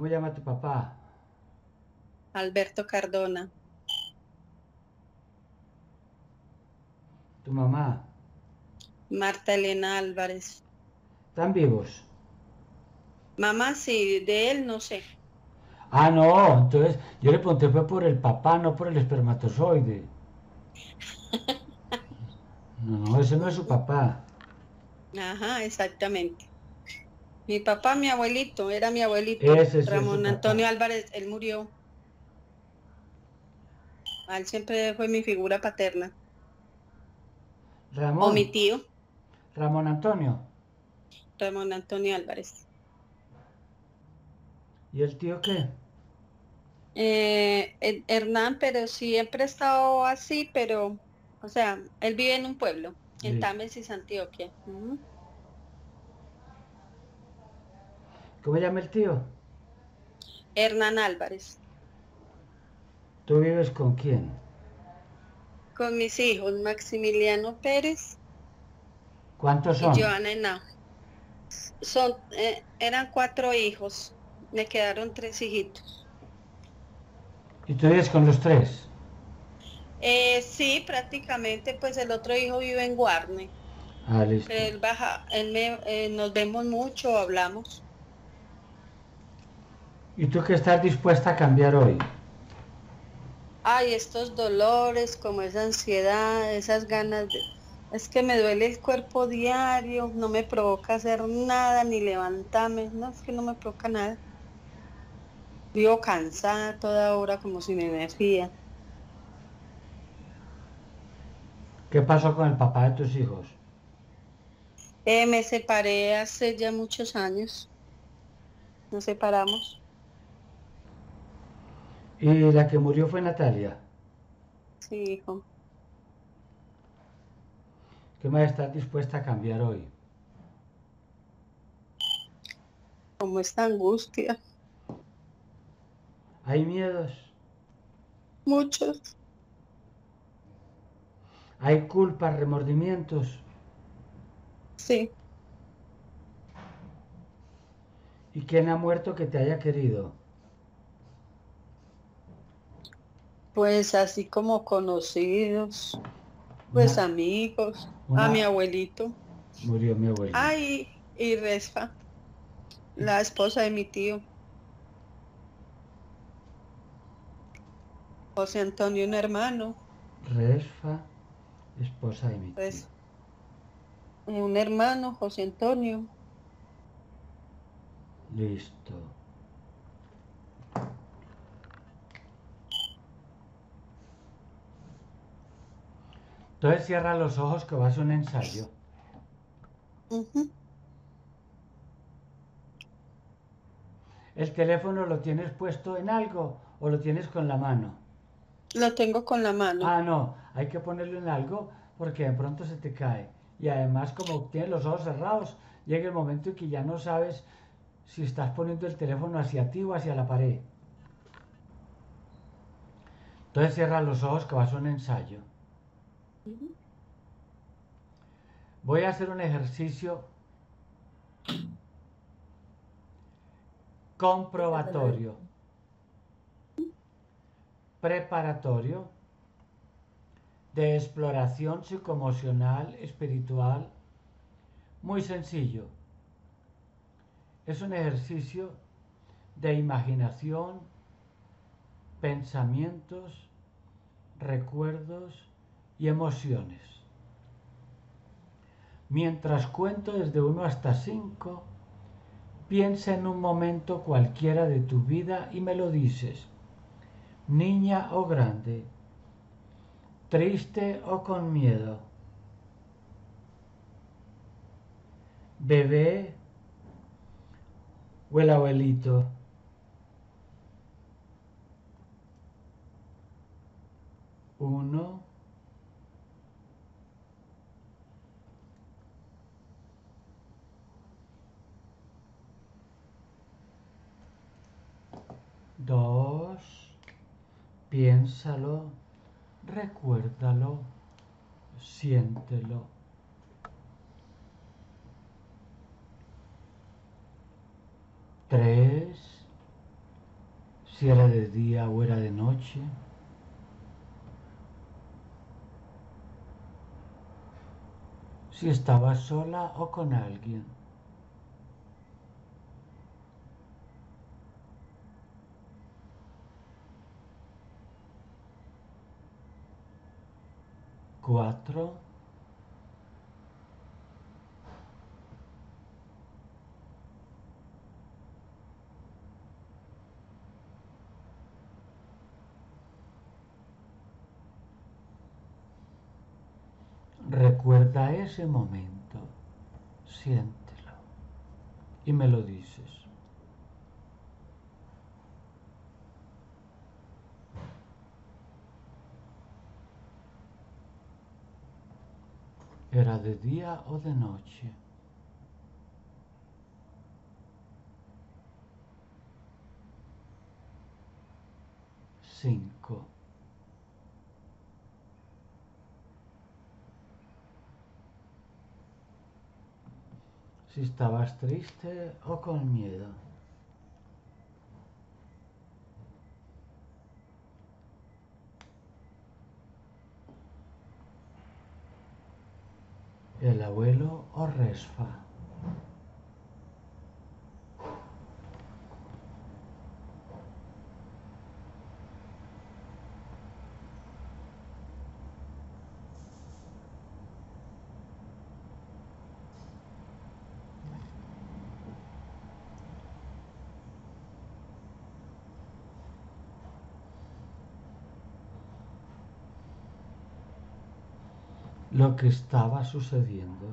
¿Cómo llama tu papá? Alberto Cardona. ¿Tu mamá? Marta Elena Álvarez. ¿Están vivos? Mamá sí, de él no sé. Ah, no, entonces yo le pregunté fue por el papá, no por el espermatozoide. No, ese no es su papá. Ajá, exactamente. Mi papá, mi abuelito, era mi abuelito. Ese Ramón Antonio Álvarez, él murió. Él siempre fue mi figura paterna. Ramón. O mi tío. Ramón Antonio. Ramón Antonio Álvarez. ¿Y el tío qué? Hernán, pero siempre ha estado así, pero, o sea, él vive en un pueblo, sí, en Támesis, Antioquia. Uh-huh. ¿Cómo llama el tío? Hernán Álvarez. ¿Tú vives con quién? Con mis hijos, Maximiliano Pérez. ¿Cuántos son? Y Joana Henao. Son, eran 4 hijos. Me quedaron 3 hijitos. ¿Y tú vives con los 3? Sí, prácticamente, pues el otro hijo vive en Guarne. Ah, listo. Él baja, nos vemos mucho, hablamos. ¿Y tú qué estás dispuesta a cambiar hoy? Ay, estos dolores, como esa ansiedad, esas ganas de... Es que me duele el cuerpo diario, no me provoca hacer nada, ni levantarme, no, es que no me provoca nada. Vivo cansada toda hora, como sin energía. ¿Qué pasó con el papá de tus hijos? Me separé hace ya muchos años. Nos separamos. ¿Y la que murió fue Natalia? Sí, hijo. ¿Qué más estás dispuesta a cambiar hoy? Como esta angustia. ¿Hay miedos? Muchos. ¿Hay culpas, remordimientos? Sí. ¿Y quién ha muerto que te haya querido? Pues así como conocidos, pues amigos. A mi abuelito. Murió mi abuelito. Ay, y Resfa, la esposa de mi tío. José Antonio, un hermano. Resfa, esposa de mi tío. Un hermano, José Antonio. Listo. Entonces cierra los ojos que vas a un ensayo. Uh-huh. ¿El teléfono lo tienes puesto en algo o lo tienes con la mano? Lo tengo con la mano. Ah, no, hay que ponerlo en algo porque de pronto se te cae. Y además como tienes los ojos cerrados, llega el momento en que ya no sabes si estás poniendo el teléfono hacia ti o hacia la pared. Entonces cierra los ojos que vas a un ensayo. Voy a hacer un ejercicio comprobatorio, preparatorio, de exploración psicoemocional, espiritual, muy sencillo. Es un ejercicio de imaginación, pensamientos, recuerdos y emociones. Mientras cuento desde 1 hasta 5, piensa en un momento cualquiera de tu vida y me lo dices, niña o grande, triste o con miedo, bebé o el abuelito. Uno, dos, piénsalo, recuérdalo, siéntelo. Tres, si era de día o era de noche. Si estaba sola o con alguien. Cuatro. Recuerda ese momento, siéntelo y me lo dices. ¿Era de día o de noche? Cinco. Si estabas triste o con miedo. El abuelo o Resfa. Lo que estaba sucediendo.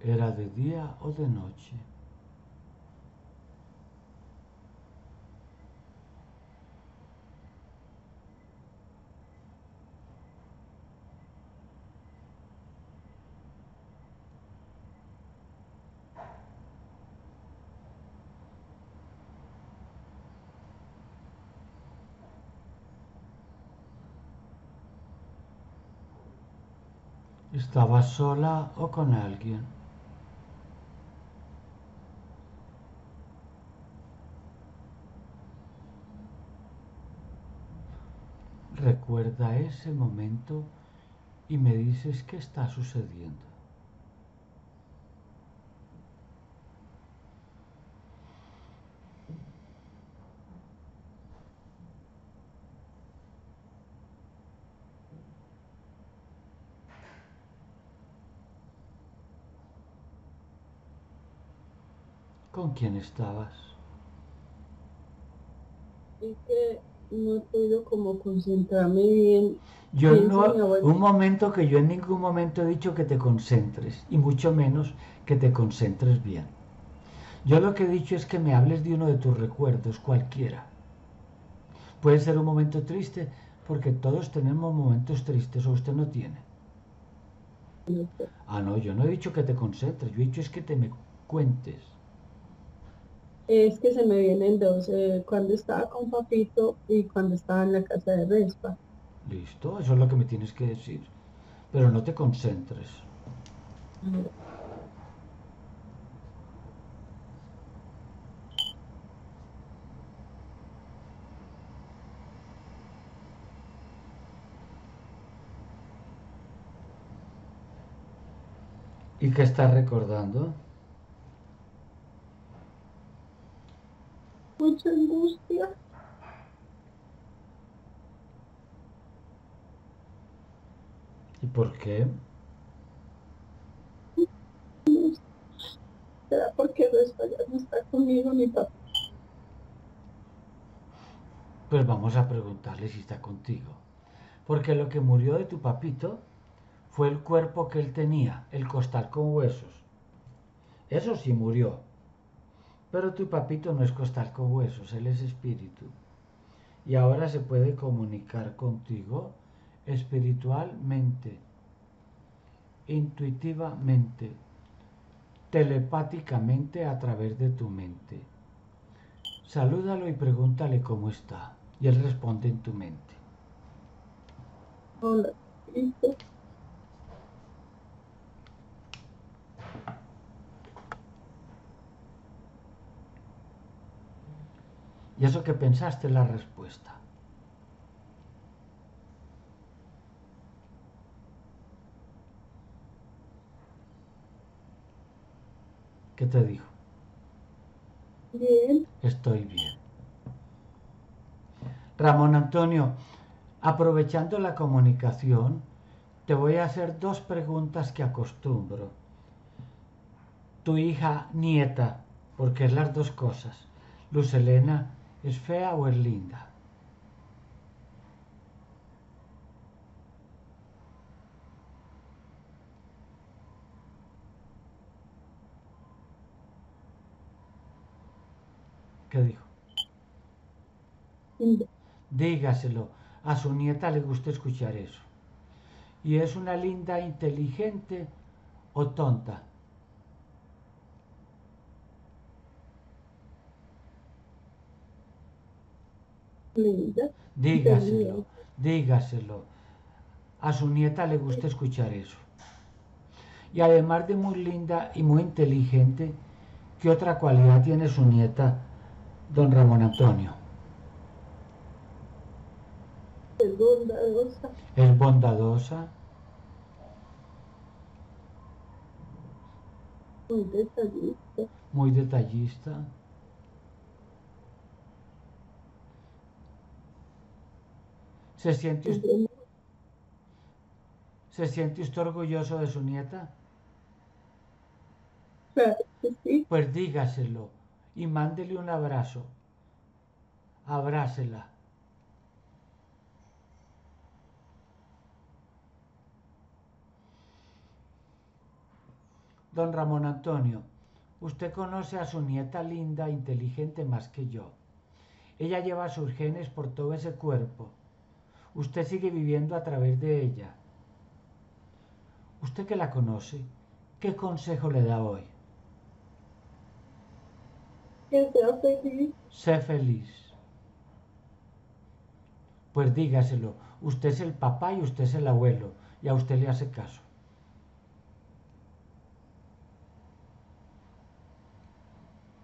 ¿Era de día o de noche? ¿Estaba sola o con alguien? Recuerda ese momento y me dices qué está sucediendo. ¿Con quién estabas? Es que no he podido como concentrarme bien. Yo no, un momento, que yo en ningún momento he dicho que te concentres, y mucho menos que te concentres bien. Yo lo que he dicho es que me hables de uno de tus recuerdos, cualquiera. Puede ser un momento triste, porque todos tenemos momentos tristes, o usted no tiene. No. Ah, no, yo no he dicho que te concentres, yo he dicho es que te me cuentes. Es que se me vienen dos, cuando estaba con Papito y cuando estaba en la casa de Resfa. Listo, eso es lo que me tienes que decir. Pero no te concentres. ¿Y qué estás recordando? Mucha angustia. ¿Y por qué? Será porque Resfa ya no está conmigo ni papá. Pues vamos a preguntarle si está contigo. Porque lo que murió de tu papito fue el cuerpo que él tenía, el costal con huesos. Eso sí murió. Pero tu papito no es costal con huesos, él es espíritu. Y ahora se puede comunicar contigo espiritualmente, intuitivamente, telepáticamente a través de tu mente. Salúdalo y pregúntale cómo está. Y él responde en tu mente. sola. Listo. Y eso que pensaste es la respuesta. ¿Qué te dijo? Bien. Estoy bien. Ramón Antonio, aprovechando la comunicación, te voy a hacer dos preguntas que acostumbro. Tu hija nieta, porque es las dos cosas. Luz Elena, ¿es fea o es linda? ¿Qué dijo? Linda. Dígaselo, a su nieta le gusta escuchar eso. ¿Y es una linda inteligente o tonta? Linda. Dígaselo, dígaselo. A su nieta le gusta escuchar eso. Y además de muy linda y muy inteligente, ¿qué otra cualidad tiene su nieta, don Ramón Antonio? Es bondadosa. Es bondadosa. Muy detallista. Muy detallista. ¿Se siente usted orgulloso de su nieta? Sí. Pues dígaselo y mándele un abrazo. Abrácela. Don Ramón Antonio, usted conoce a su nieta linda, inteligente más que yo. Ella lleva sus genes por todo ese cuerpo. Usted sigue viviendo a través de ella. Usted que la conoce, ¿qué consejo le da hoy? Que sea feliz. Sé feliz. Pues dígaselo. Usted es el papá y usted es el abuelo. Y a usted le hace caso.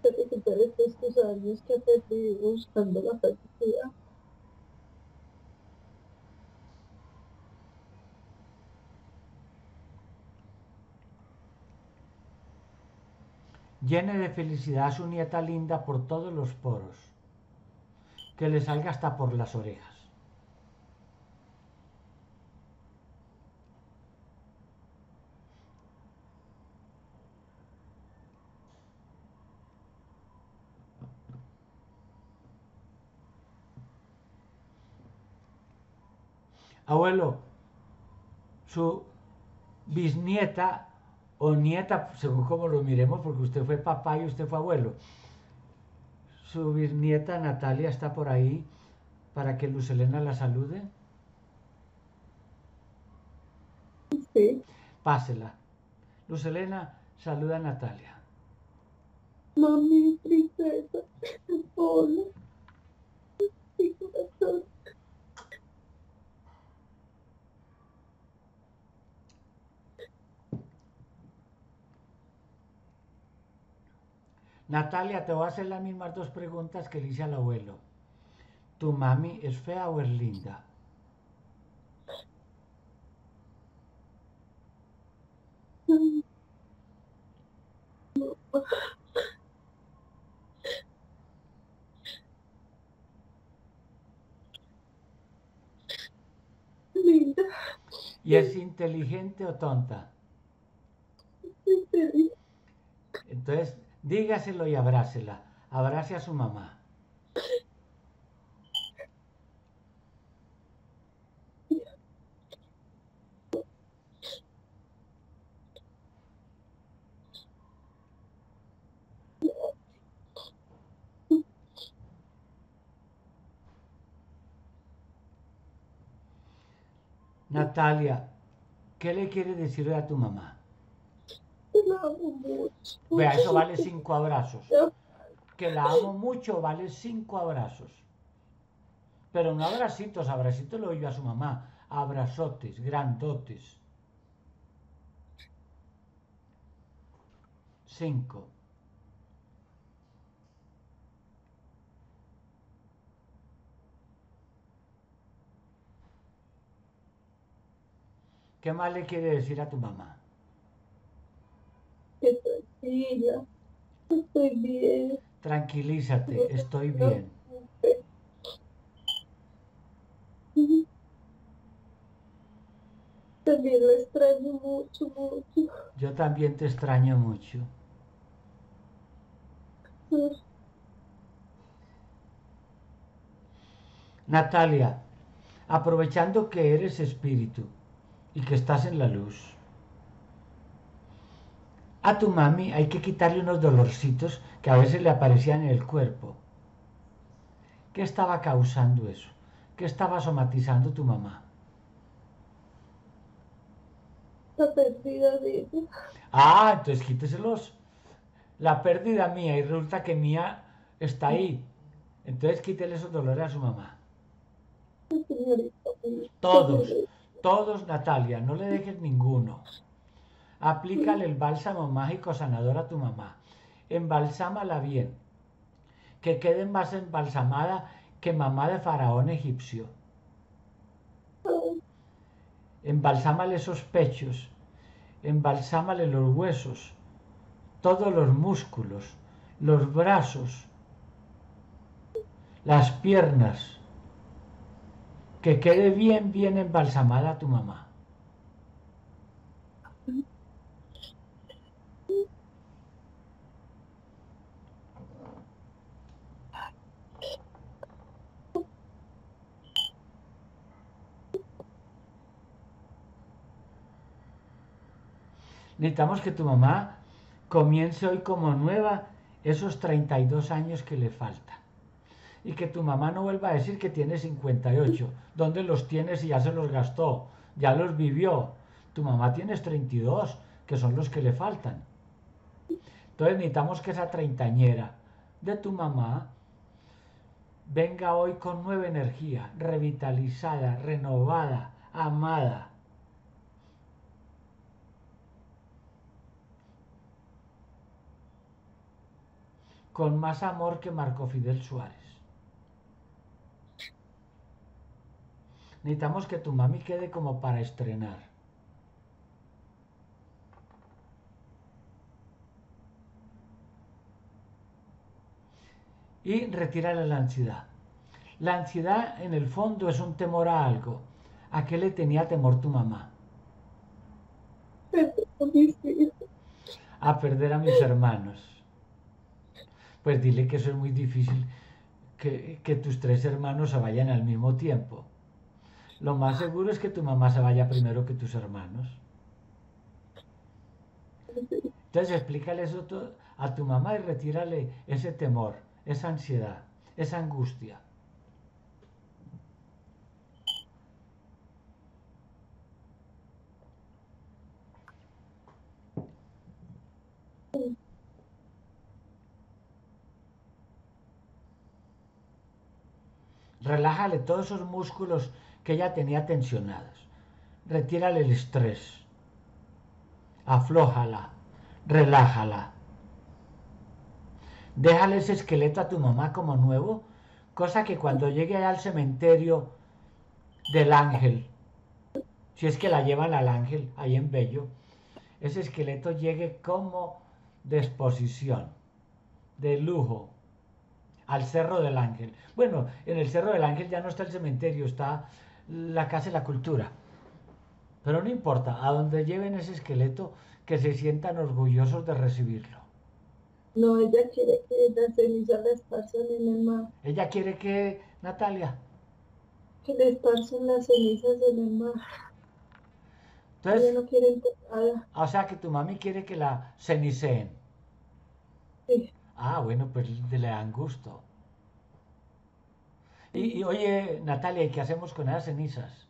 Recuperar estos años que perdí buscando la felicidad. Llene de felicidad a su nieta linda por todos los poros. Que le salga hasta por las orejas. Abuelo, su bisnieta o nieta, según como lo miremos, porque usted fue papá y usted fue abuelo. Su bisnieta Natalia está por ahí para que Luz Elena la salude. Sí. Pásela. Luz Elena, saluda a Natalia. Mami, princesa, hola. Mi corazón. Natalia, te voy a hacer las mismas dos preguntas que le hice al abuelo. ¿Tu mami es fea o es linda? Linda. ¿Y es inteligente o tonta? Entonces... dígaselo y abrácela. Abrace a su mamá. Natalia, ¿qué le quiere decir a tu mamá? La amo mucho. Vea, eso vale 5 abrazos. Que la amo mucho vale 5 abrazos. Pero no abracitos, abracitos lo doy yo a su mamá. abrazotes, grandotes. 5. ¿Qué más le quiere decir a tu mamá? Que tranquila, estoy bien. Tranquilízate, estoy bien. Yo también te extraño mucho. Natalia, aprovechando que eres espíritu y que estás en la luz, a tu mami hay que quitarle unos dolorcitos que a veces le aparecían en el cuerpo. ¿Qué estaba causando eso? ¿Qué estaba somatizando tu mamá? La pérdida de ella. Ah, entonces quíteselos. La pérdida mía, y resulta que mía está ahí. Entonces quítele esos dolores a su mamá. Todos, todos, Natalia, no le dejes ninguno. Aplícale el bálsamo mágico sanador a tu mamá. Embalsámala bien. Que quede más embalsamada que mamá de faraón egipcio. Embalsámale esos pechos, embalsámale los huesos, todos los músculos, los brazos, las piernas. Que quede bien, bien embalsamada tu mamá. Necesitamos que tu mamá comience hoy como nueva esos 32 años que le faltan. Y que tu mamá no vuelva a decir que tiene 58. ¿Dónde los tienes y ya se los gastó? Ya los vivió. Tu mamá tiene 32, que son los que le faltan. Entonces necesitamos que esa treintañera de tu mamá venga hoy con nueva energía, revitalizada, renovada, amada. Con más amor que Marco Fidel Suárez. Necesitamos que tu mami quede como para estrenar. Y retírale la ansiedad. La ansiedad en el fondo es un temor a algo. ¿A qué le tenía temor tu mamá? A perder a mis hermanos. Pues dile que eso es muy difícil, que tus 3 hermanos se vayan al mismo tiempo. Lo más seguro es que tu mamá se vaya primero que tus hermanos. Entonces explícale eso a tu mamá y retírale ese temor, esa ansiedad, esa angustia. Relájale todos esos músculos que ella tenía tensionados. Retírale el estrés. Aflójala. Relájala. Déjale ese esqueleto a tu mamá como nuevo, cosa que cuando llegue allá al cementerio del Ángel, si es que la llevan al Ángel, ahí en Bello, ese esqueleto llegue como de exposición, de lujo. Al Cerro del Ángel. Bueno, en el Cerro del Ángel ya no está el cementerio, está la Casa de la Cultura. Pero no importa, a donde lleven ese esqueleto, que se sientan orgullosos de recibirlo. No, ella quiere que las cenizas las pasen en el mar. ¿Ella quiere que, Natalia? Que les pasen las cenizas en el mar. Entonces, ella no quiere enterrar. O sea, que tu mami quiere que la ceniceen. Sí. Ah, bueno, pues le dan gusto. Y oye, Natalia, ¿y qué hacemos con esas cenizas?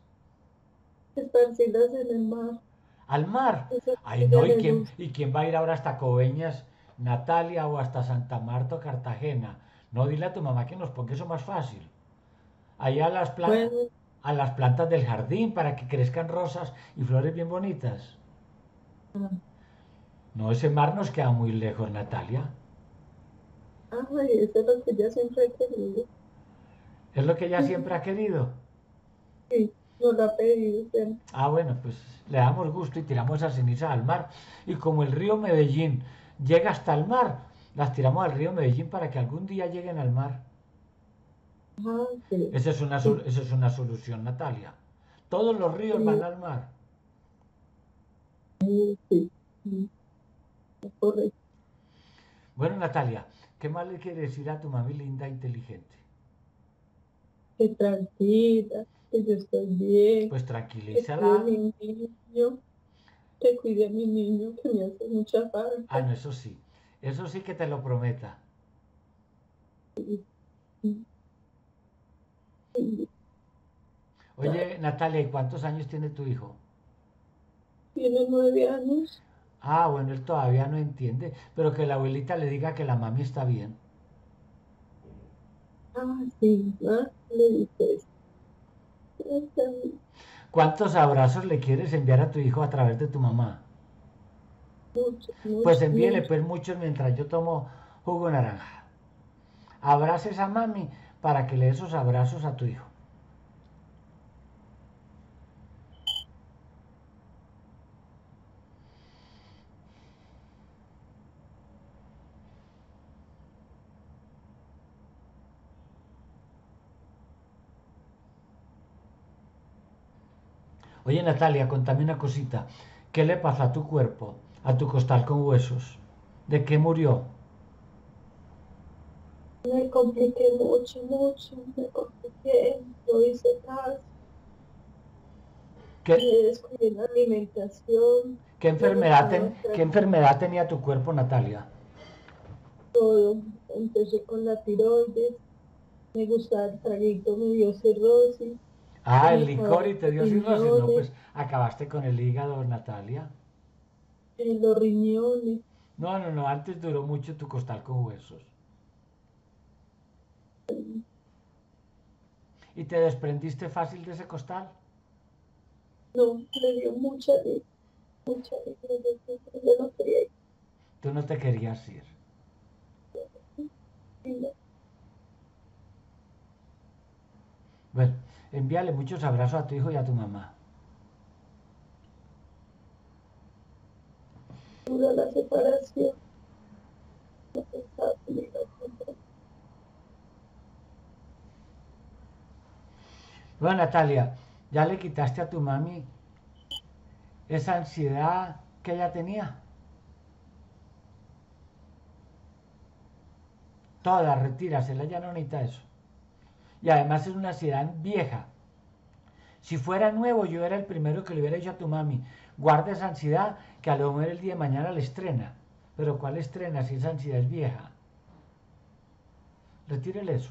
Esparcidas en el mar. ¿Al mar? Ay, no, ¿y quién va a ir ahora hasta Coveñas, Natalia, o hasta Santa Marta o Cartagena? No, dile a tu mamá que nos ponga eso más fácil. Allá las playas, bueno, a las plantas del jardín para que crezcan rosas y flores bien bonitas. No, ese mar nos queda muy lejos, Natalia. Ay, eso es lo que ella siempre ha querido. ¿Es lo que ella siempre ha querido? Sí, nos lo ha pedido siempre. Ah, bueno, pues le damos gusto y tiramos esas cenizas al mar. Y como el río Medellín llega hasta el mar, las tiramos al río Medellín para que algún día lleguen al mar. Ah, sí. Esa es una solución, Natalia. Todos los ríos van al mar. Sí, sí. Correcto. Bueno, Natalia, ¿qué más le quiere decir a tu mami linda e inteligente? Que tranquila, que yo estoy bien. Pues tranquilízala. Que cuide a mi niño, que me hace mucha falta. Ah, no, eso sí que te lo prometa. Sí. Sí. Oye, Natalia, ¿y cuántos años tiene tu hijo? Tiene 9 años. Ah, bueno, él todavía no entiende, pero que la abuelita le diga que la mami está bien. Ah, sí, ¿no? Le dices. Está bien. ¿Cuántos abrazos le quieres enviar a tu hijo a través de tu mamá? Muchos. Pues envíele pues muchos mientras yo tomo jugo de naranja. Abraces a mami para que le des esos abrazos a tu hijo. Oye, Natalia, contame una cosita. ¿Qué le pasó a tu cuerpo, a tu costal con huesos? ¿De qué murió? Me compliqué mucho. Me compliqué, no hice nada. Me descuidé en la alimentación. ¿Qué enfermedad tenía tu cuerpo, Natalia? Todo. Empecé con la tiroides. Me gustaba el traguito, me dio cirrosis. Ah, el licor y te dio cirrosis. No, pues acabaste con el hígado, Natalia. Los riñones. No, no, no, antes duró mucho tu costal con huesos. ¿Y te desprendiste fácil de ese costal? No, le dio mucha vida. Mucha vida. Yo no quería ir. ¿Tú no te querías ir? No. Bueno, envíale muchos abrazos a tu hijo y a tu mamá. Dura la separación. Bueno, Natalia, ¿ya le quitaste a tu mami esa ansiedad que ella tenía? Toda, retírasela, ya no necesita eso. Y además es una ansiedad vieja. Si fuera nuevo, yo era el primero que le hubiera dicho a tu mami, guarda esa ansiedad que a lo mejor el día de mañana la estrena. Pero ¿cuál estrena si esa ansiedad es vieja? Retírele eso.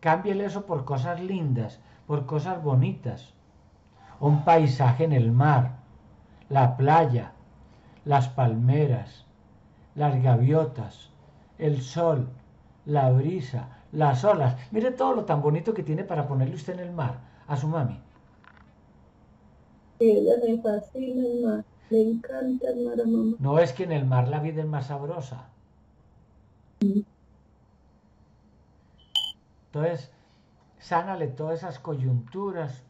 Cámbiele eso por cosas lindas, por cosas bonitas. Un paisaje en el mar, la playa, las palmeras, las gaviotas, el sol, la brisa, las olas. Mire todo lo tan bonito que tiene para ponerle usted en el mar, a su mami. Sí, ella me fascina el mar, le encanta el mar a mamá. No, es que en el mar la vida es más sabrosa. Sí. Entonces, sánale todas esas coyunturas,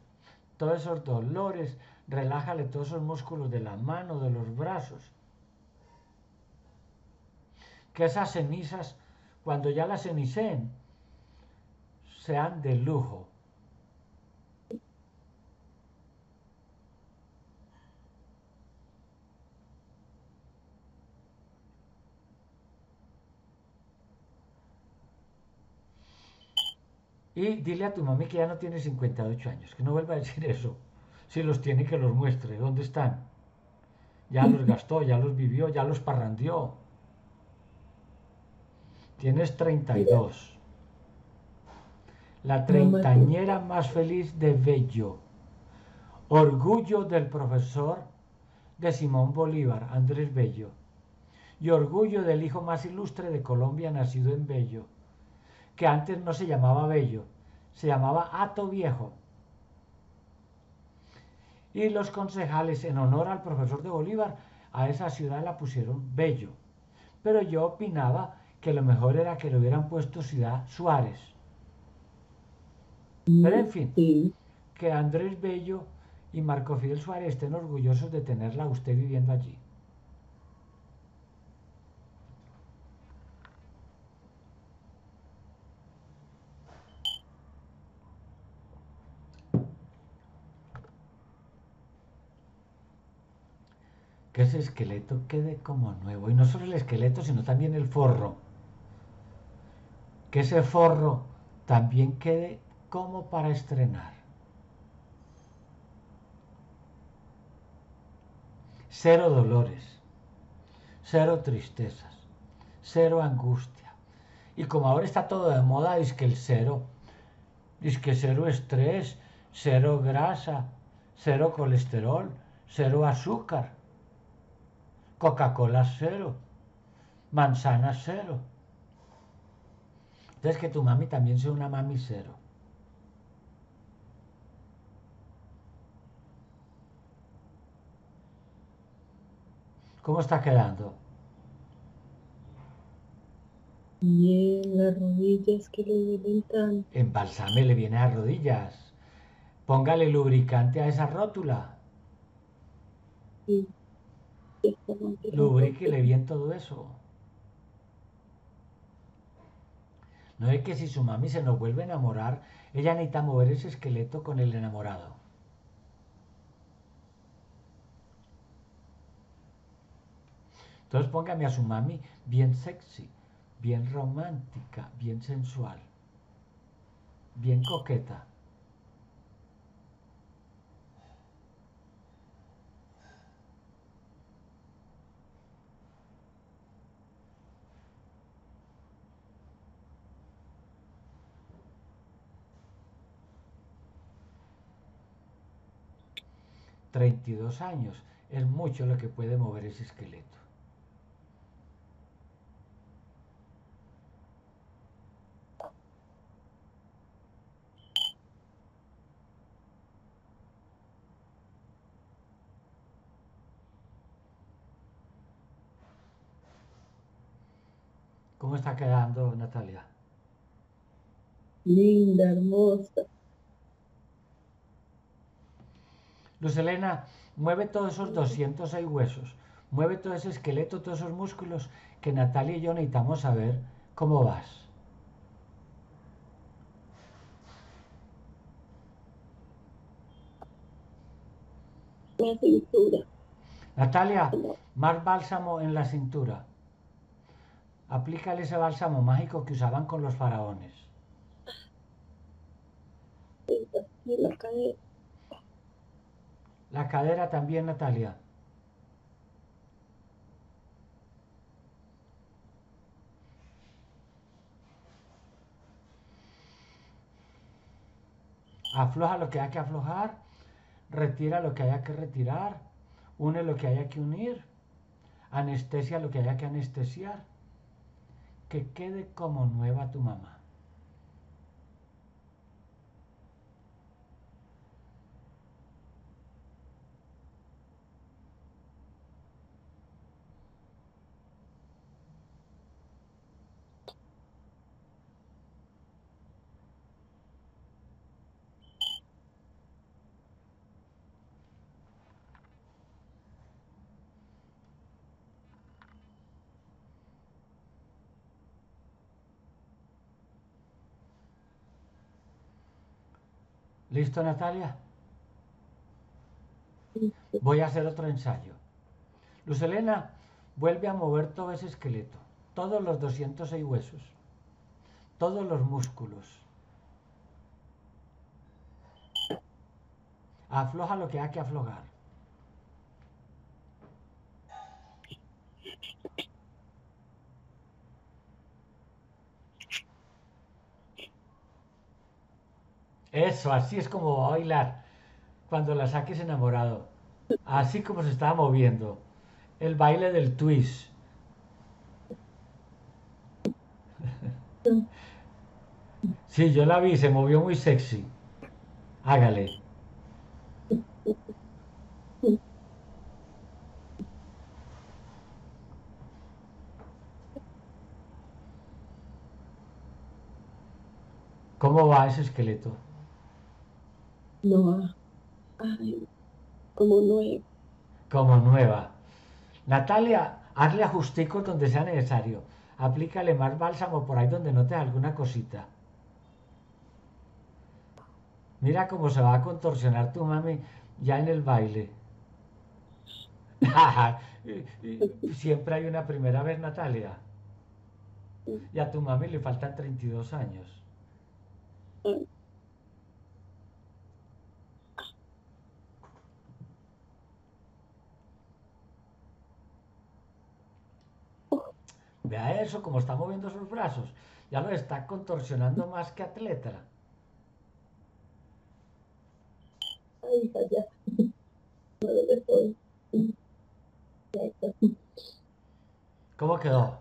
todos esos dolores, relájale todos esos músculos de la mano, de los brazos. Que esas cenizas, cuando ya las cenicen, sean de lujo. Y dile a tu mami que ya no tiene 58 años, que no vuelva a decir eso. Si los tiene, que los muestre. ¿Dónde están? Ya los gastó, ya los vivió, ya los parrandió. Tienes 32. La treintañera más feliz de Bello. Orgullo del profesor de Simón Bolívar, Andrés Bello. y orgullo del hijo más ilustre de Colombia nacido en Bello, que antes no se llamaba Bello, se llamaba Hato Viejo. Y los concejales, en honor al profesor de Bolívar, a esa ciudad la pusieron Bello. Pero yo opinaba que lo mejor era que le hubieran puesto Ciudad Suárez. Pero en fin, que Andrés Bello y Marco Fidel Suárez estén orgullosos de tenerla a usted viviendo allí. Que ese esqueleto quede como nuevo, y no solo el esqueleto sino también el forro, que ese forro también quede como para estrenar. Cero dolores, cero tristezas, cero angustia. Y como ahora está todo de moda, es que el cero, es que cero estrés, cero grasa, cero colesterol, cero azúcar, Coca-Cola cero, manzana cero. Entonces que tu mami también sea una mami cero. ¿Cómo está quedando? Bien, las rodillas que le vienen tan... Embalsame le viene a las rodillas. Póngale lubricante a esa rótula. Sí. Lubríquele bien todo eso. No es que si su mami se nos vuelve a enamorar, ella necesita mover ese esqueleto con el enamorado. Entonces póngame a su mami bien sexy, bien romántica, bien sensual, bien coqueta. ...32 años... ...es mucho lo que puede mover ese esqueleto. ¿Cómo está quedando, Natalia? Linda, hermosa. Luz Elena, mueve todos esos 206 huesos, mueve todo ese esqueleto, todos esos músculos, que Natalia y yo necesitamos saber cómo vas. La cintura. Natalia, más bálsamo en la cintura. Aplícale ese bálsamo mágico que usaban con los faraones. Y la cadera. La cadera también, Natalia. Afloja lo que haya que aflojar, retira lo que haya que retirar, une lo que haya que unir, anestesia lo que haya que anestesiar. Que quede como nueva tu mamá. ¿Listo, Natalia? Voy a hacer otro ensayo. Luz Elena, vuelve a mover todo ese esqueleto, todos los 206 huesos, todos los músculos. Afloja lo que hay que aflojar. Eso, así es como va a bailar cuando la saques enamorado. Así como se estaba moviendo. El baile del twist. Sí, yo la vi, se movió muy sexy. Hágale. ¿Cómo va ese esqueleto? No, ay, como nueva. Como nueva. Natalia, hazle ajusticos donde sea necesario. Aplícale más bálsamo por ahí donde notes alguna cosita. Mira cómo se va a contorsionar tu mami ya en el baile. Siempre hay una primera vez, Natalia. Y a tu mami le faltan 32 años. Vea eso, como está moviendo sus brazos. Ya lo está contorsionando más que atleta. Ay, ya. ¿Cómo quedó?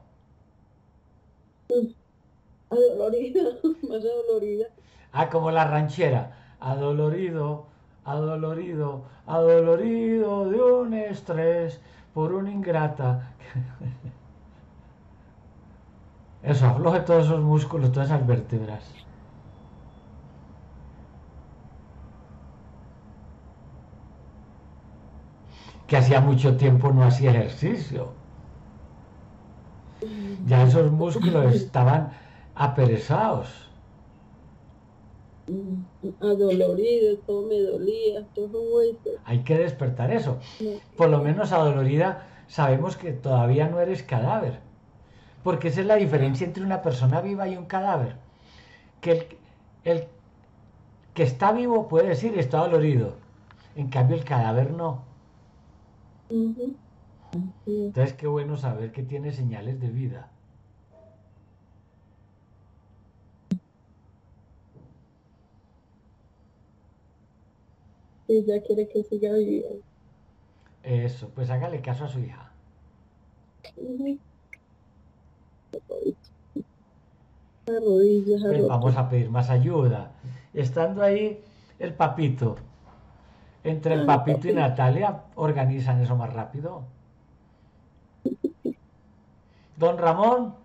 Adolorida, más adolorida. Ah, como la ranchera. Adolorido, adolorido, adolorido de un estrés por una ingrata. Eso, afloje todos esos músculos, todas esas vértebras. Que hacía mucho tiempo no hacía ejercicio. Ya esos músculos estaban aperezados. Adolorida, todo me dolía, todo hueso. Hay que despertar eso. Por lo menos adolorida sabemos que todavía no eres cadáver. Porque esa es la diferencia entre una persona viva y un cadáver. Que el que está vivo puede decir, está dolorido. En cambio, el cadáver no. Entonces, qué bueno saber que tiene señales de vida. Ella quiere que siga viviendo. Eso, pues hágale caso a su hija. Rodillas, pues vamos a pedir más ayuda. Estando ahí el papito, entre el papito y Natalia organizan eso más rápido. Don Ramón,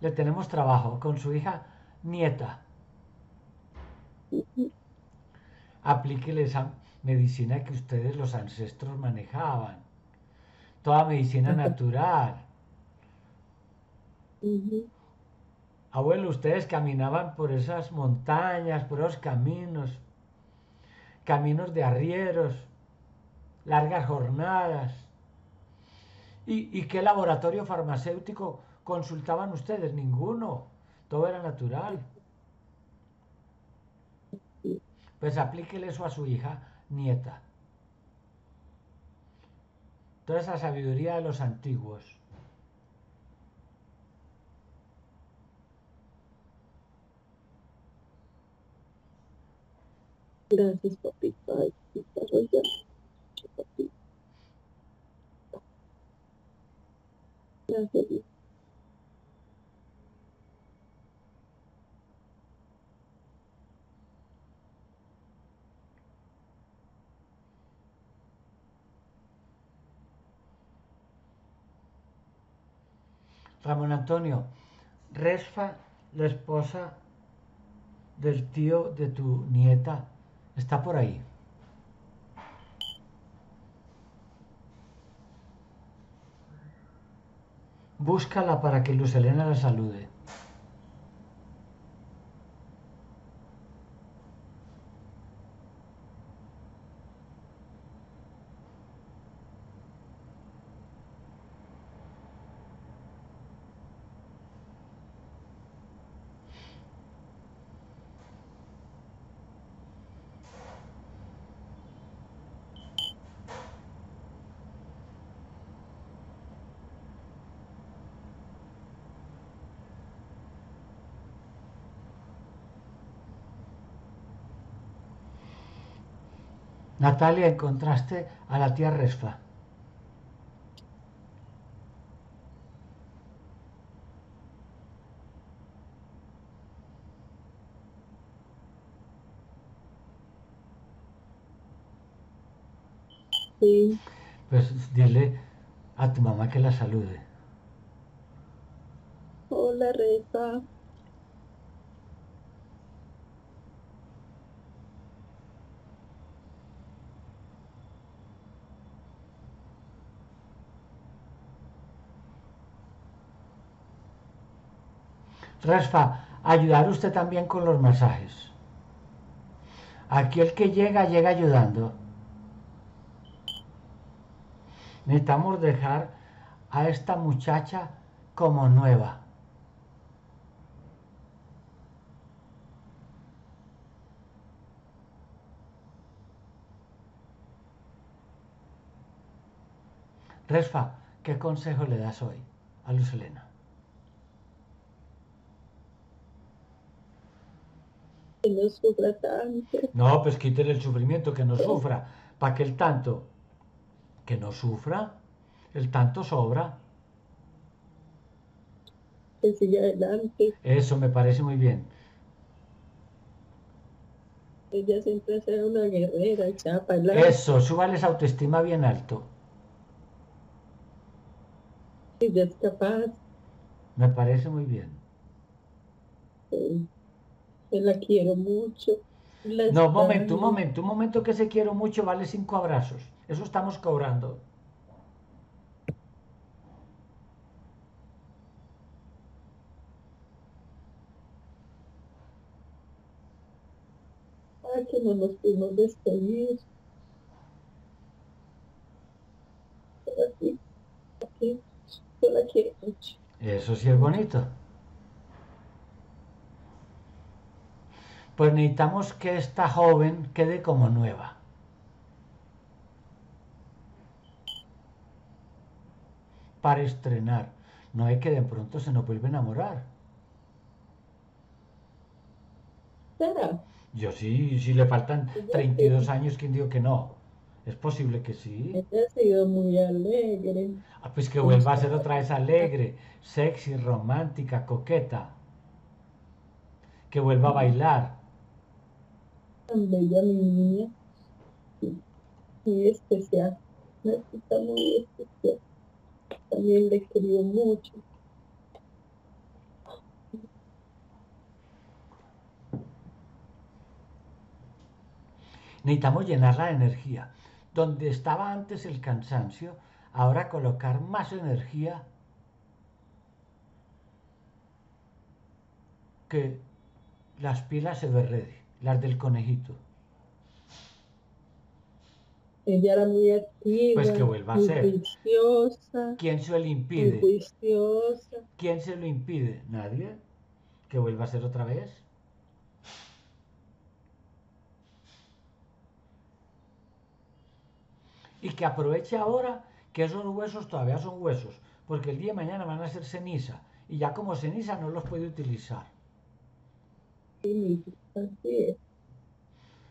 le tenemos trabajo con su hija nieta. Aplíquele esa medicina que ustedes los ancestros manejaban, toda medicina natural. Abuelo, ustedes caminaban por esas montañas, por esos caminos, caminos de arrieros, largas jornadas. ¿Y qué laboratorio farmacéutico consultaban ustedes? Ninguno, todo era natural. Pues aplíquele eso a su hija nieta, toda esa sabiduría de los antiguos. Gracias, papito. Ay, papito. Gracias. Ramón Antonio, Resfa, la esposa del tío de tu nieta, está por ahí. Búscala para que Luz Elena la salude. Natalia, ¿encontraste a la tía Resfa? Sí. Pues dile a tu mamá que la salude. Hola, Resfa. Resfa, ayudar usted también con los mensajes. Aquí el que llega, llega ayudando. Necesitamos dejar a esta muchacha como nueva. Resfa, ¿qué consejo le das hoy a Luz Elena? Que no sufra tanto. No, pues quítele el sufrimiento, que no sufra. Para que el tanto que no sufra, el tanto sobra. Que siga adelante. Eso me parece muy bien. Ella siempre será una guerrera, chapa. Eso, súbale esa autoestima bien alto. Ella es capaz. Me parece muy bien. Sí. La quiero mucho. No, un momento que se quiero mucho vale 5 abrazos. Eso estamos cobrando. Para que no nos pudimos despedir. Aquí, yo la quiero mucho. Eso sí es bonito. Pues necesitamos que esta joven quede como nueva. Para estrenar. No hay que de pronto se nos vuelva a enamorar. ¿Será? Yo sí, si le faltan 32 años, ¿quién dijo que no? Es posible que sí. Ella ha sido muy alegre. Ah, pues que vuelva a ser otra vez alegre, sexy, romántica, coqueta. Que vuelva a bailar. Tan bella mi niña, muy especial, una chica muy especial, también le quería mucho. Necesitamos llenarla de energía. Donde estaba antes el cansancio, ahora colocar más energía que las pilas se berreden. Las del conejito. Ella era muy activa. Pues que vuelva a ser. Juiciosa. ¿Quién se lo impide? Juiciosa. ¿Quién se lo impide? Nadie. Que vuelva a ser otra vez. Y que aproveche ahora que esos huesos todavía son huesos. Porque el día de mañana van a ser ceniza. Y ya como ceniza no los puede utilizar. Sí. Así es.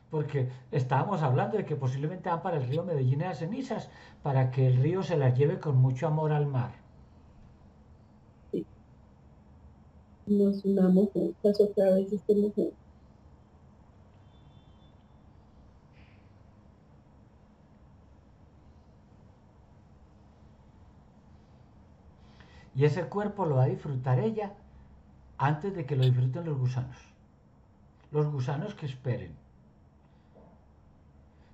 Porque estábamos hablando de que posiblemente van para el río Medellín las cenizas, para que el río se las lleve con mucho amor al mar. Sí. Nos unamos juntas otra vez, estemos juntas. Y ese cuerpo lo va a disfrutar ella antes de que lo disfruten los gusanos. Los gusanos que esperen.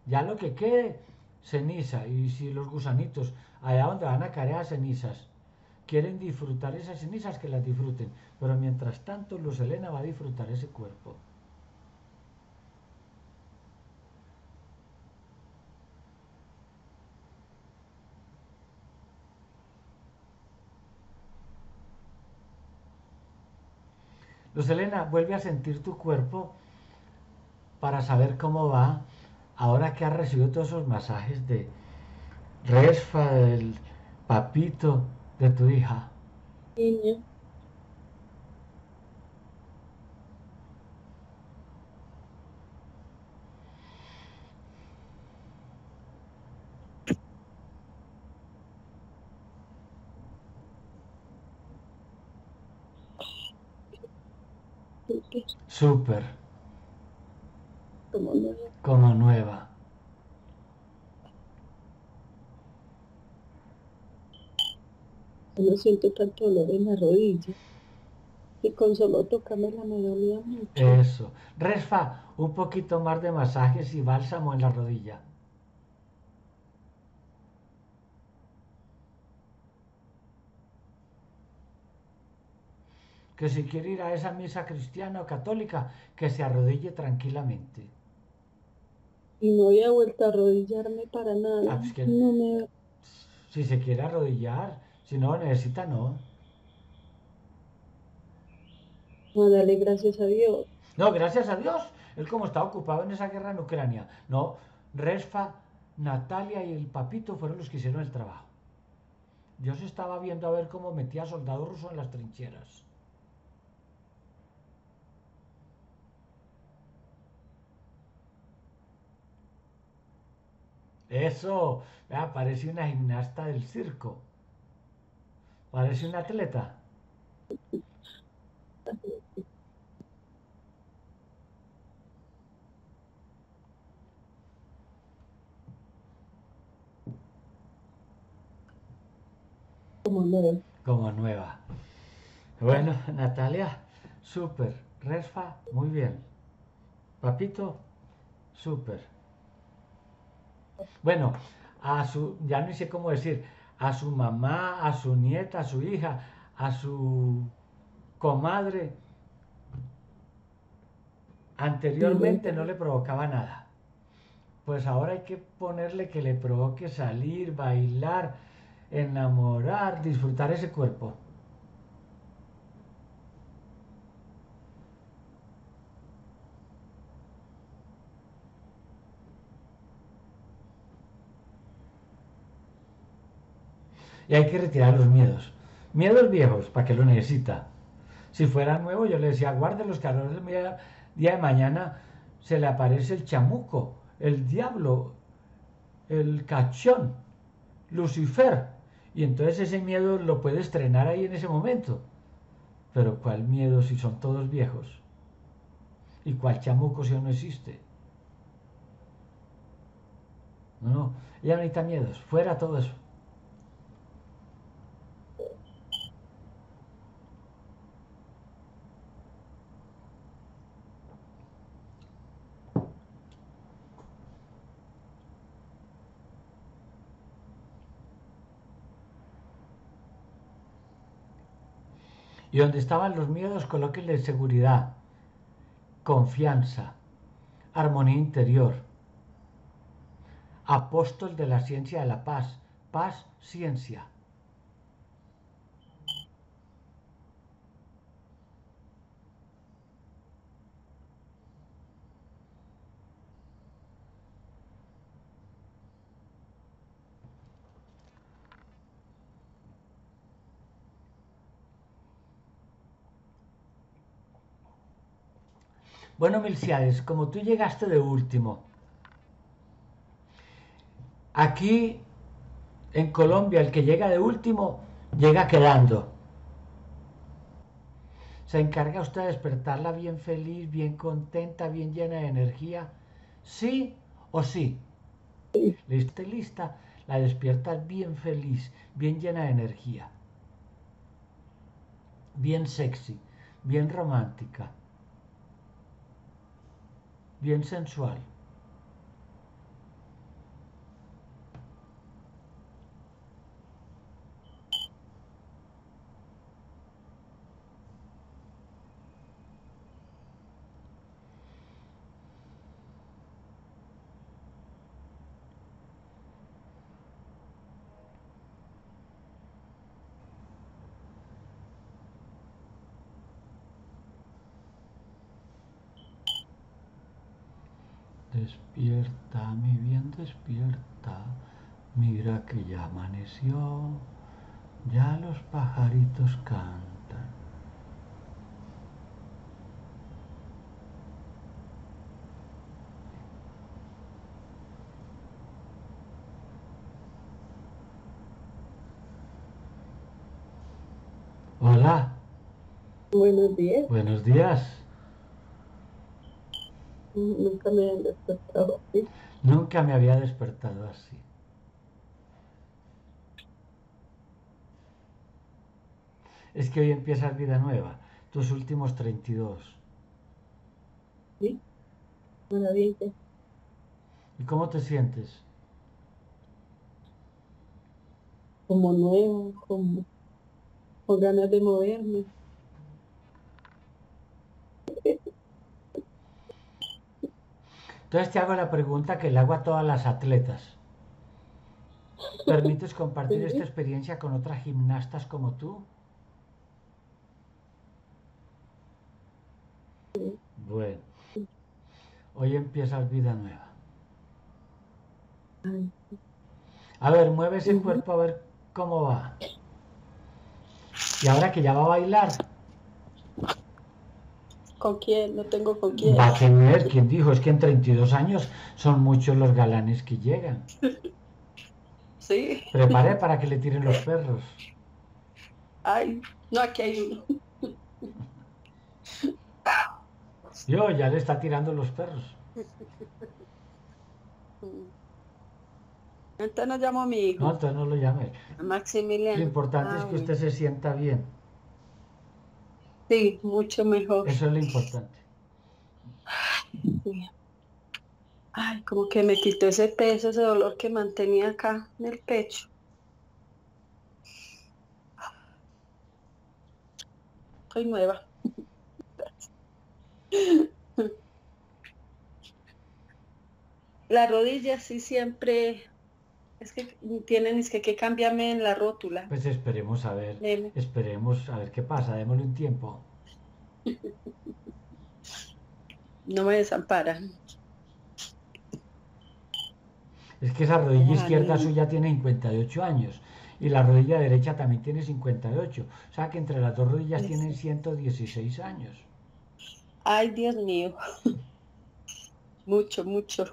Ya lo que quede, ceniza. Y si los gusanitos, allá donde van a caer las cenizas, quieren disfrutar esas cenizas, que las disfruten. Pero mientras tanto, Luz Elena va a disfrutar ese cuerpo. Luz Elena, vuelve a sentir tu cuerpo para saber cómo va ahora que has recibido todos esos masajes de Resfa, del papito, de tu hija. Niña. Súper. Como nueva. no siento tanto dolor en la rodilla. Y con solo tocármela me dolía mucho. Eso. Resfa, un poquito más de masajes y bálsamo en la rodilla. Que si quiere ir a esa misa cristiana o católica, que se arrodille tranquilamente. Y no voy a vuelta a arrodillarme para nada. Ah, pues que no me... Si se quiere arrodillar, si no necesita, no. No, dale gracias a Dios. No, gracias a Dios. Él como está ocupado en esa guerra en Ucrania. No, Resfa, Natalia y el papito fueron los que hicieron el trabajo. Yo se estaba viendo a ver cómo metía soldados rusos en las trincheras. Eso, parece una gimnasta del circo. Parece una atleta. Como nueva. Como nueva. Bueno, Natalia, súper. Resfa, muy bien. Papito, súper. Bueno, a su, ya no sé cómo decir, a su mamá, a su nieta, a su hija, a su comadre, anteriormente no le provocaba nada. Pues ahora hay que ponerle que le provoque salir, bailar, enamorar, disfrutar ese cuerpo. Y hay que retirar los miedos. Miedos viejos, ¿para qué lo necesita? Si fuera nuevo, yo le decía, guarde los calores del día de mañana, se le aparece el chamuco, el diablo, el cachón, Lucifer. Y entonces ese miedo lo puede estrenar ahí en ese momento. Pero ¿cuál miedo si son todos viejos? ¿Y cuál chamuco si aún no existe? No, no, ella no necesita miedos, fuera todo eso. Y donde estaban los miedos, colóquenle seguridad, confianza, armonía interior. Apóstol de la ciencia de la paz. Paz, ciencia. Bueno, Milciades, como tú llegaste de último, aquí en Colombia el que llega de último llega quedando. Se encarga usted de despertarla bien feliz, bien contenta, bien llena de energía. ¿Sí o sí? ¿Lista y lista? La despiertas bien feliz, bien llena de energía. Bien sexy, bien romántica. Bien sensual. Despiértame bien, despierta, mira que ya amaneció, ya los pajaritos cantan. Hola. Buenos días. Buenos días. Nunca me había despertado así. Nunca me había despertado así. es que hoy empiezas vida nueva, tus últimos 32. Sí, bueno, bien. ¿Y cómo te sientes? Como nuevo, como con ganas de moverme. Entonces te hago la pregunta que le hago a todas las atletas. ¿Permites compartir esta experiencia con otras gimnastas como tú? Sí. Bueno. Hoy empiezas vida nueva. A ver, mueve ese cuerpo a ver cómo va. Y ahora que ya va a bailar. ¿Con quién? No tengo con quién. Va a tener, ¿quién dijo? Es que en 32 años son muchos los galanes que llegan. Sí. Prepare para que le tiren los perros. Ay, no, aquí hay uno. Dios, ya le está tirando los perros. Entonces no llamo a mi hijo. No, entonces no lo llames. Maximiliano. Lo importante es que usted se sienta bien. Sí, mucho mejor. Eso es lo importante. Ay, como que me quitó ese peso, ese dolor que mantenía acá en el pecho. Estoy nueva. La rodilla sí siempre... Es que tienen, es que cámbiame en la rótula. Pues esperemos a ver qué pasa, démosle un tiempo. No me desamparan. Es que esa rodilla izquierda suya tiene 58 años y la rodilla derecha también tiene 58. O sea que entre las dos rodillas tienen 116 años. Ay, Dios mío. Mucho, mucho.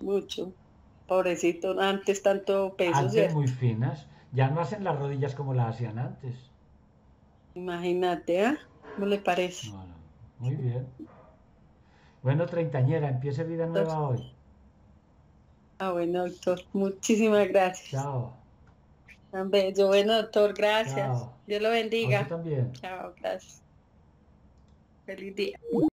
Mucho. Pobrecito, antes tanto peso. Antes muy finas, ya no hacen las rodillas como las hacían antes. Imagínate, ¿eh? ¿Cómo le parece? Bueno, muy bien. Bueno, treintañera, empiece vida nueva hoy. Ah, bueno, doctor, muchísimas gracias. Chao. Tan bello. Bueno, doctor, gracias. Chao. Dios lo bendiga. Yo también. Chao, gracias. Feliz día.